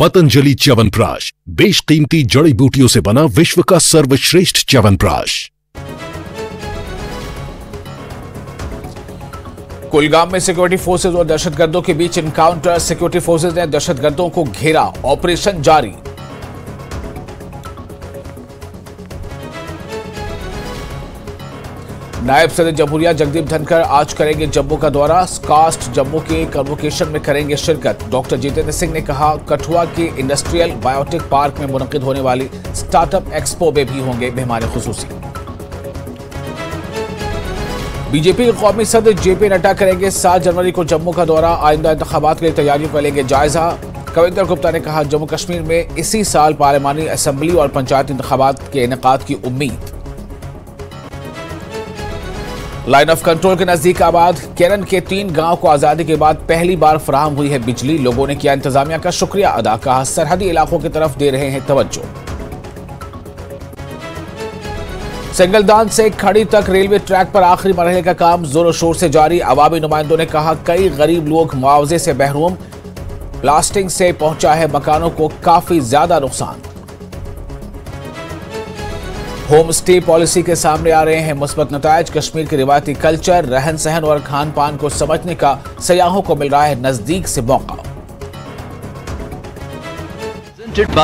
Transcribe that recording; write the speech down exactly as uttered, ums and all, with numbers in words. पतंजलि च्यवनप्राश, बेशकीमती जड़ी बूटियों से बना विश्व का सर्वश्रेष्ठ च्यवनप्राश। कुलगाम में सिक्योरिटी फोर्सेज और दहशतगर्दों के बीच इनकाउंटर, सिक्योरिटी फोर्सेज ने दहशतगर्दों को घेरा, ऑपरेशन जारी। नायब सदर जम्हूरिया जगदीप धनकर आज करेंगे जम्मू का दौरा, स्कास्ट जम्मू के कन्वोकेशन में करेंगे शिरकत। डॉक्टर जितेंद्र सिंह ने कहा, कठुआ के इंडस्ट्रियल बायोटेक पार्क में मुनक़िद होने वाली स्टार्टअप एक्सपो में भी होंगे मेहमान खुसूसी। बीजेपी के कौमी सदर जे पी नड्डा करेंगे सात जनवरी को जम्मू का दौरा, आइंदा इंतखाबात के लिए तैयारियों का लेंगे जायजा। कविंदर गुप्ता ने कहा, जम्मू कश्मीर में इसी साल पार्लिमानी असम्बली और पंचायत इंतखाबात के इनेकाद की उम्मीद। लाइन ऑफ कंट्रोल के नजदीक आबाद केरन के तीन गांव को आजादी के बाद पहली बार फराहम हुई है बिजली, लोगों ने किया इंतजामिया का शुक्रिया अदा, कहा सरहदी इलाकों की तरफ दे रहे हैं तवज्जो। सेंगलदान से खड़ी तक रेलवे ट्रैक पर आखिरी मरहले का काम जोरों शोर से जारी, अवामी नुमाइंदों ने कहा कई गरीब लोग मुआवजे से महरूम, ब्लास्टिंग से पहुंचा है मकानों को काफी ज्यादा नुकसान। होम स्टे पॉलिसी के सामने आ रहे हैं मुस्बत नतायज, कश्मीर के रिवायती कल्चर, रहन सहन और खान पान को समझने का सयाहों को मिल रहा है नजदीक से मौका।